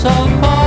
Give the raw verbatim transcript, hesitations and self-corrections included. so far.